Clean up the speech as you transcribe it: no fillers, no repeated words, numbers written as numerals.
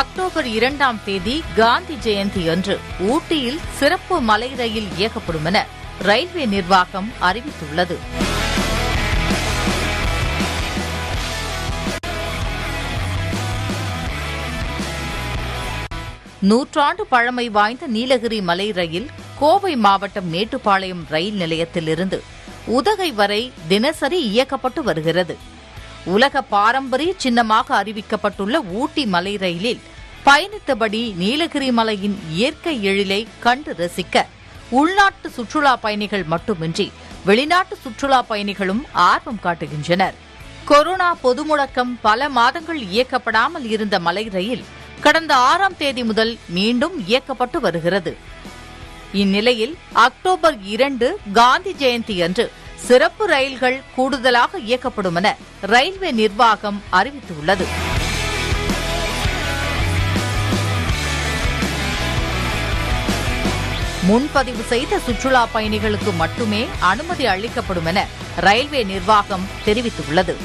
October 2ஆம் தேதி காந்தி ஜெயந்தி அன்று ஊட்டியில் சிறப்பு மலை ரயில் இயக்கப்படும் என ரயில்வே நிர்வாகம் அறிவித்துள்ளது. நூற்றாண்டு பழமை வாய்ந்த நீலகிரி மலை ரயில் கோவை மாவட்டம் மேட்டுப்பாளையம் ரயில் நிலையத்திலிருந்து உதகை வரை தினசரி இயக்கப்பட்டு வருகிறது. உலக பாரம்பரிய சின்னமாக அறிவிக்கப்பட்டுள்ள ஊட்டி மலை ரயிலில் பயணித்தபடி நீலகிரி மலையின் இயற்கை எழிலை கண்டு ரசிக்க உள்நாட்டு சுற்றுலா பயணிகள் மட்டுமின்றி வெளிநாட்டு சுற்றுலா பயணிகளும் ஆர்வம் காட்டுகின்றனர். கொரோனா பொது முடக்கம் பல மாதங்கள் இயக்கப்படாமல் இருந்த மலை ரயில் கடந்த 6ஆம் தேதி முதல் மீண்டும் இயக்கப்பட்டு வருகிறது. இந்நிலையில் அக்டோபர் 2 காந்தி ஜெயந்தி அன்று சிறப்பு ரயில்கள் கூடுதலாக இயக்கப்படும் என ரயில்வே நிர்வாகம் அறிவித்துள்ளது. முன்பதிவு செய்த சுற்றுலா பயணிகளுக்கு மட்டுமே அனுமதி அளிக்கப்படும் என ரயில்வே நிர்வாகம் தெரிவித்துள்ளது.